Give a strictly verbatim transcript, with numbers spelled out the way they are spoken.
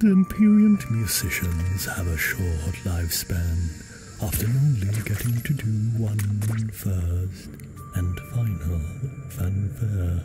Imperiant musicians have a short lifespan, often only getting to do one first and final fanfare.